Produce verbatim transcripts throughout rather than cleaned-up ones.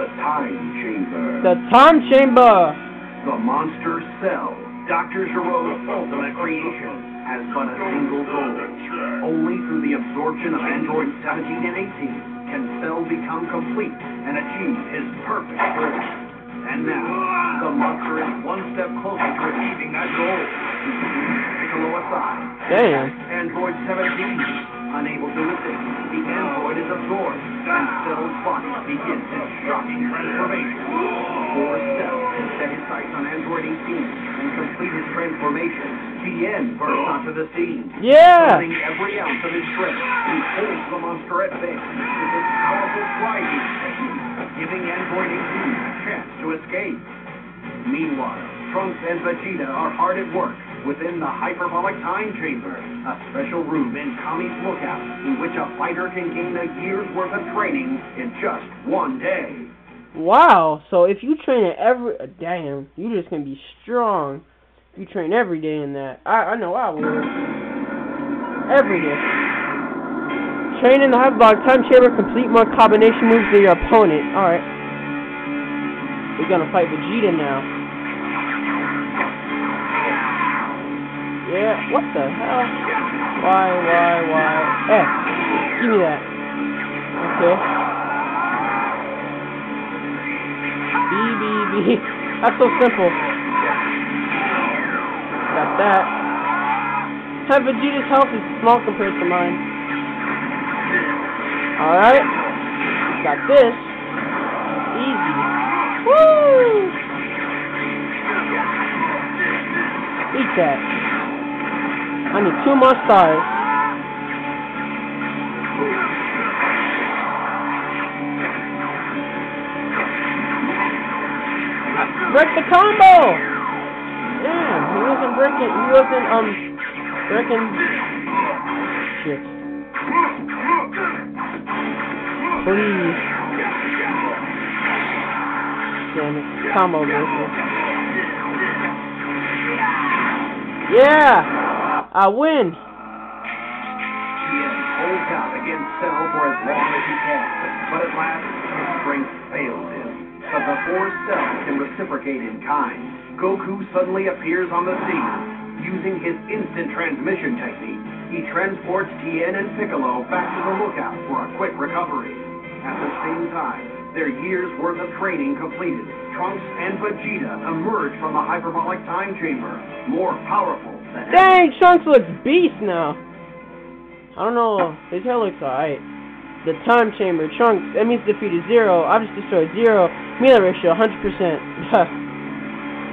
The time chamber. The time chamber. The monster Cell, Doctor Gero's ultimate creation, has but a single goal. Only through the absorption of Android seventeen and eighteen can Cell become complete and achieve his perfect purpose. And now, the monster is one step closer to achieving that goal. Piccolo aside. Damn. Android seventeen. Unable to resist, the android is absorbed, and Cell's body begins its shocking transformation. Before Cell can set his sights on Android eighteen and complete his transformation, Tien bursts onto the scene. Yeah! Using every ounce of his strength, he holds the monster at bay with his powerful sliding technique, giving Android eighteen a chance to escape. Meanwhile, Trunks and Vegeta are hard at work within the hyperbolic time chamber, a special room in Kami's lookout in which a fighter can gain a year's worth of training in just one day. Wow, so if you train at every... Uh, damn, you just can be strong. You train every day in that. I, I know I will. Every day. Train in the hyperbolic time chamber, complete more combination moves than your opponent. Alright. We're gonna fight Vegeta now. Yeah, what the hell? Why, why, why? F. Give me that. Okay. B, B, B. That's so simple. Got that. Have Vegeta's health is small compared to mine. Alright. Got this. Easy. Woo! Eat that. I need two more stars. Break the combo! Damn, he wasn't breaking, he wasn't, um, breaking. Shit. Please. Damn it, combo breaker. Yeah! I win! Tien holds out against Cell for as long as he can, but at last, his strength fails him. But before Cell can reciprocate in kind, Goku suddenly appears on the scene. Using his instant transmission technique, he transports Tien and Piccolo back to the lookout for a quick recovery. At the same time, their year's worth of training completed, Trunks and Vegeta emerge from the hyperbolic time chamber, more powerful. Dang, Trunks looks beast now. I don't know. His hair looks alright. The time chamber, Trunks. That means defeated zero. I just destroyed zero. Melee ratio, one hundred percent.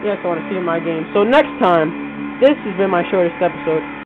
Yes, I want to see in my game. So next time, this has been my shortest episode.